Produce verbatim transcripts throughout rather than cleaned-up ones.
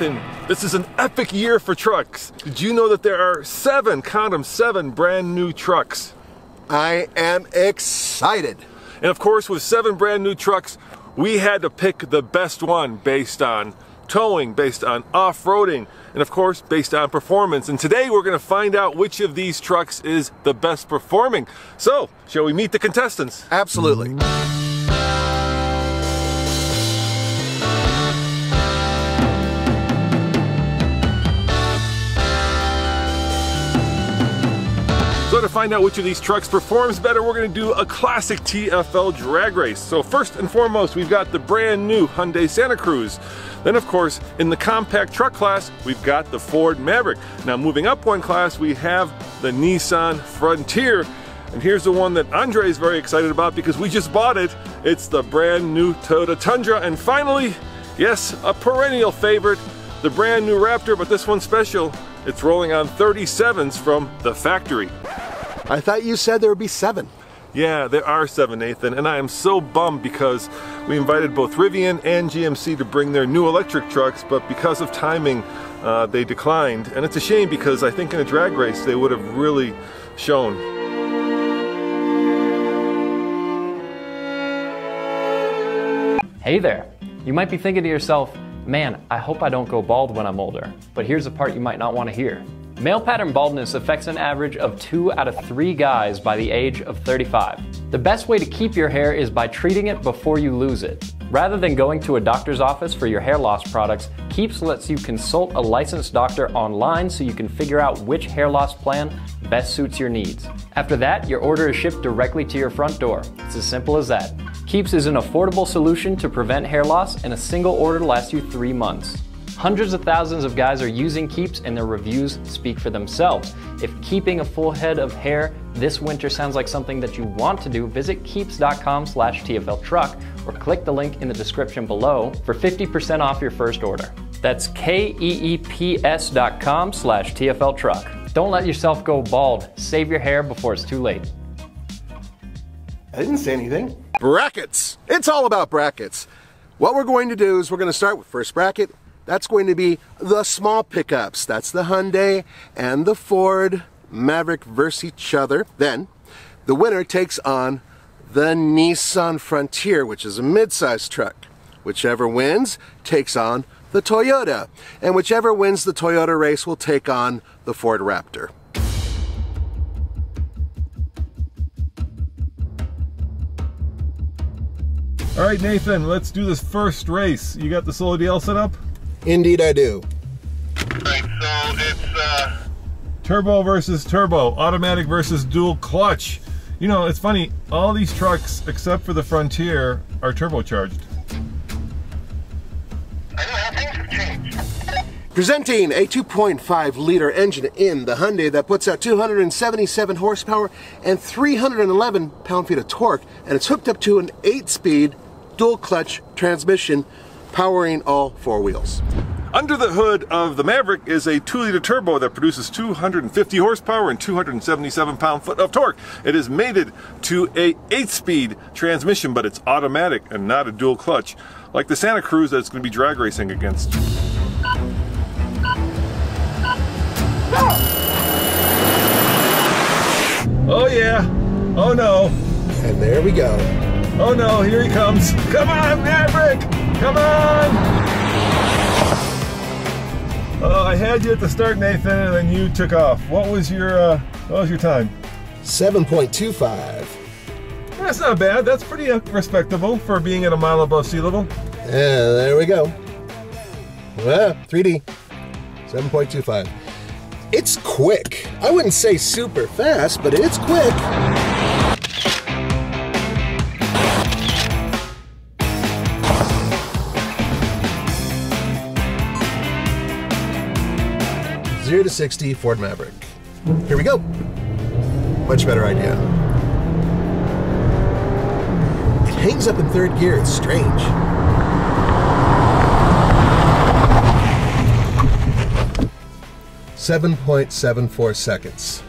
Nathan, this is an epic year for trucks. Did you know that there are seven, count them, seven brand new trucks? I am excited. And of course, with seven brand new trucks, we had to pick the best one based on towing, based on off-roading, and of course based on performance. And today we're going to find out which of these trucks is the best performing. So, shall we meet the contestants? Absolutely. So to find out which of these trucks performs better, we're going to do a classic T F L drag race. So first and foremost, we've got the brand new Hyundai Santa Cruz. Then of course, in the compact truck class, we've got the Ford Maverick. Now moving up one class, we have the Nissan Frontier. And here's the one that Andre is very excited about because we just bought it. It's the brand new Toyota Tundra. And finally, yes, a perennial favorite, the brand new Raptor, but this one's special. It's rolling on thirty-sevens from the factory. I thought you said there would be seven. Yeah, there are seven, Nathan, and I am so bummed because we invited both Rivian and G M C to bring their new electric trucks, but because of timing, uh, they declined. And it's a shame because I think in a drag race, they would have really shown. Hey there. You might be thinking to yourself, man, I hope I don't go bald when I'm older. But here's a part you might not want to hear. Male pattern baldness affects an average of two out of three guys by the age of thirty-five. The best way to keep your hair is by treating it before you lose it. Rather than going to a doctor's office for your hair loss products, Keeps lets you consult a licensed doctor online so you can figure out which hair loss plan best suits your needs. After that, your order is shipped directly to your front door. It's as simple as that. Keeps is an affordable solution to prevent hair loss, and a single order lasts you three months. Hundreds of thousands of guys are using Keeps, and their reviews speak for themselves. If keeping a full head of hair this winter sounds like something that you want to do, visit keeps dot com slash T F L truck or click the link in the description below for fifty percent off your first order. That's K E E P S dot com slash T F L truck. Don't let yourself go bald. Save your hair before it's too late. I didn't say anything. Brackets. It's all about brackets. What we're going to do is we're going to start with first bracket. That's going to be the small pickups. That's the Hyundai and the Ford Maverick versus each other. Then the winner takes on the Nissan Frontier, which is a mid-sized truck. Whichever wins takes on the Toyota. And whichever wins the Toyota race will take on the Ford Raptor. All right, Nathan, let's do this first race. You got the solar D L set up? Indeed I do. Right, so it's uh... turbo versus turbo, automatic versus dual clutch. You know, it's funny, all these trucks, except for the Frontier, are turbocharged. I know how things have changed. Presenting a two point five liter engine in the Hyundai that puts out two hundred seventy-seven horsepower and three hundred eleven pound-feet of torque, and it's hooked up to an eight-speed dual-clutch transmission, powering all four wheels. Under the hood of the Maverick is a two liter turbo that produces two hundred fifty horsepower and two hundred seventy-seven pound-foot of torque. It is mated to a eight-speed transmission, but it's automatic and not a dual clutch, like the Santa Cruz that it's going to be drag racing against. Oh yeah, oh no. And there we go. Oh no, here he comes. Come on, Maverick! Come on! Uh, I had you at the start, Nathan, and then you took off. What was your uh, what was your time? seven point two five. That's not bad. That's pretty respectable for being at a mile above sea level. Yeah, there we go. Well, three D. seven point two five. It's quick. I wouldn't say super fast, but it's quick. zero to sixty Ford Maverick. Here we go. Much better idea. It hangs up in third gear. It's strange. seven point seven four seconds.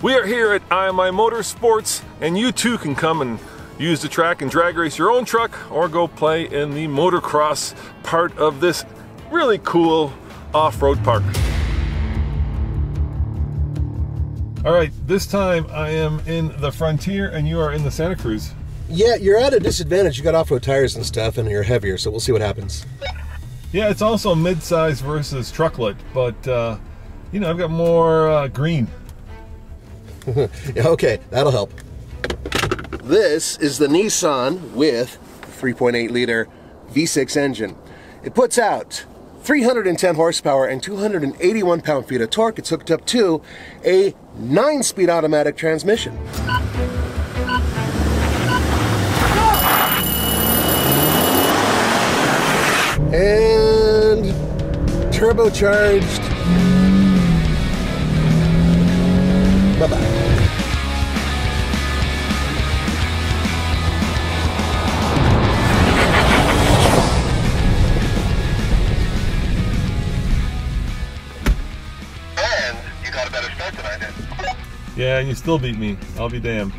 We are here at I M I Motorsports, and you too can come and use the track and drag race your own truck or go play in the motocross part of this really cool off-road partner. All right, this time I am in the Frontier and you are in the Santa Cruz. Yeah, you're at a disadvantage. You got off-road tires and stuff and you're heavier, so we'll see what happens. Yeah, it's also mid-size versus trucklet, but uh, you know, I've got more uh, green. Yeah, okay, that'll help. This is the Nissan with three point eight liter V six engine. It puts out three hundred ten horsepower and two hundred eighty-one pound-feet of torque. It's hooked up to a nine-speed automatic transmission. And turbocharged. Bye-bye. Yeah, and you still beat me. I'll be damned.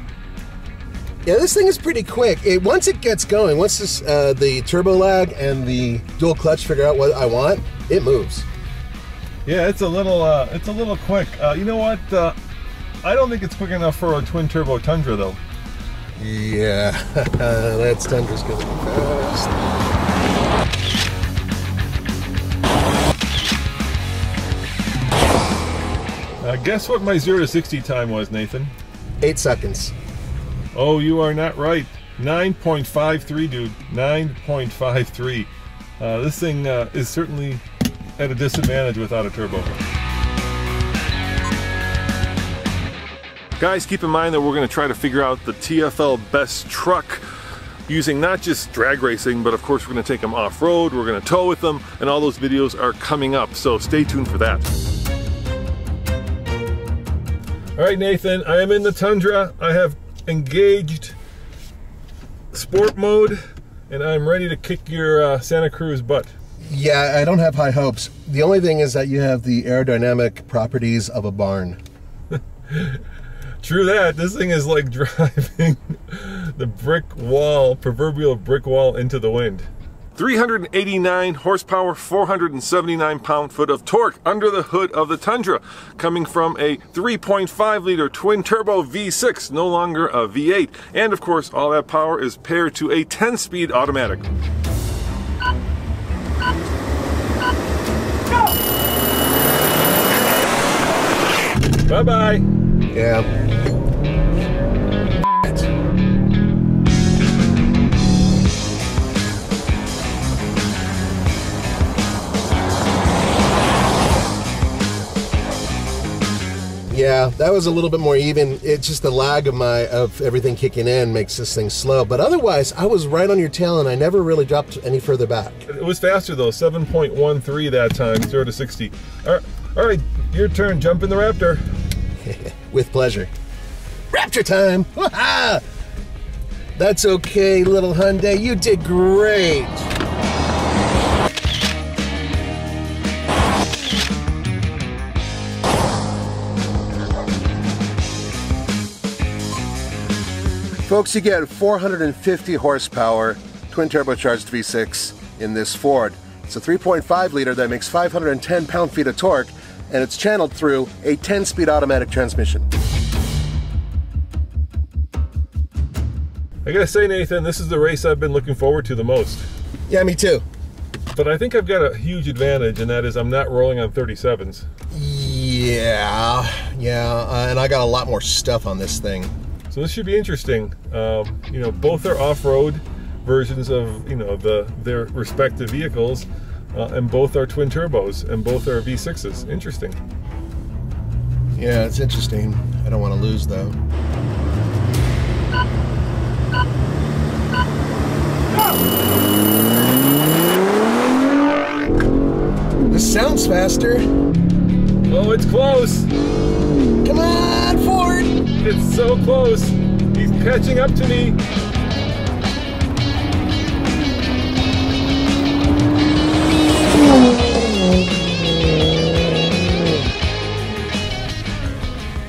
Yeah, this thing is pretty quick. It, once it gets going, once this, uh, the turbo lag and the dual clutch figure out what I want, it moves. Yeah, it's a little, uh, it's a little quick. Uh, you know what? Uh, I don't think it's quick enough for a twin turbo Tundra, though. Yeah, that Tundra's gonna be fast. Uh, guess what my zero to sixty time was, Nathan? Eight seconds. Oh, you are not right. nine point five three, dude. nine point five three. Uh, this thing uh, is certainly at a disadvantage without a turbo. Guys, keep in mind that we're going to try to figure out the T F L best truck using not just drag racing, but of course we're going to take them off-road, we're going to tow with them, and all those videos are coming up, so stay tuned for that. All right, Nathan, I am in the Tundra. I have engaged sport mode, and I'm ready to kick your uh, Santa Cruz butt. Yeah, I don't have high hopes. The only thing is that you have the aerodynamic properties of a barn. True that. This thing is like driving the brick wall, proverbial brick wall, into the wind. three hundred eighty-nine horsepower, four hundred seventy-nine pound-foot of torque under the hood of the Tundra, coming from a three point five liter twin-turbo V six, no longer a V eight. And, of course, all that power is paired to a ten-speed automatic. Bye-bye. Yeah. Yeah, that was a little bit more even. It's just the lag of my of everything kicking in makes this thing slow. But otherwise, I was right on your tail, and I never really dropped any further back. It was faster though, seven point one three that time, zero to sixty. All right, all right, your turn. Jump in the Raptor. With pleasure. Raptor time! Wah-ha! That's okay, little Hyundai. You did great. Folks, you get four hundred fifty horsepower twin turbocharged V six in this Ford. It's a three point five liter that makes five hundred ten pound-feet of torque, and it's channeled through a ten-speed automatic transmission. I gotta say, Nathan, this is the race I've been looking forward to the most. Yeah, me too. But I think I've got a huge advantage, and that is I'm not rolling on thirty-sevens. Yeah, yeah, uh, and I got a lot more stuff on this thing. So this should be interesting. Um, you know, both are off-road versions of you know the their respective vehicles, uh, and both are twin turbos, and both are V sixes. Interesting. Yeah, it's interesting. I don't want to lose though. Oh! This sounds faster. Oh, it's close. Come on, Ford! It's so close. He's catching up to me.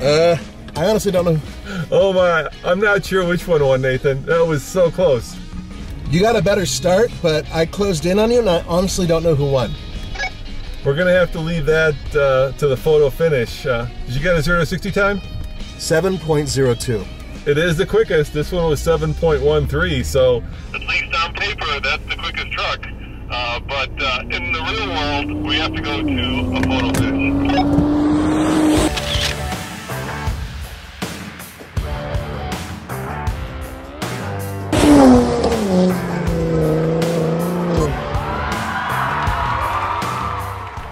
Uh, I honestly don't know. Oh my, I'm not sure which one won, Nathan. That was so close. You got a better start, but I closed in on you and I honestly don't know who won. We're gonna have to leave that uh, to the photo finish. Uh, did you get a zero to sixty time? seven point zero two. It is the quickest. This one was seven point one three, so. At least on paper, that's the quickest truck. Uh, but uh, in the real world, we have to go to a photo finish.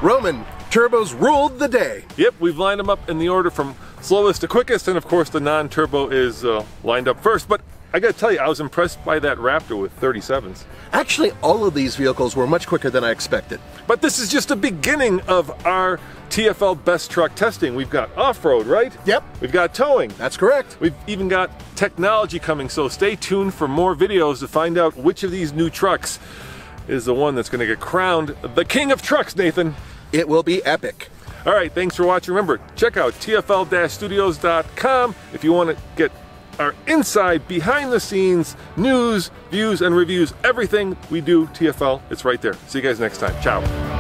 Roman, turbos ruled the day. Yep, we've lined them up in the order from slowest to quickest, and of course the non-turbo is uh, lined up first. But I gotta tell you, I was impressed by that Raptor with thirty-sevens. Actually, all of these vehicles were much quicker than I expected. But this is just the beginning of our T F L best truck testing. We've got off-road, right? Yep. We've got towing. That's correct. We've even got technology coming, so stay tuned for more videos to find out which of these new trucks is the one that's gonna get crowned the king of trucks, Nathan. It will be epic. All right, thanks for watching. Remember, check out T F L studios dot com if you wanna get our inside, behind the scenes, news, views, and reviews, everything we do T F L, it's right there. See you guys next time. Ciao.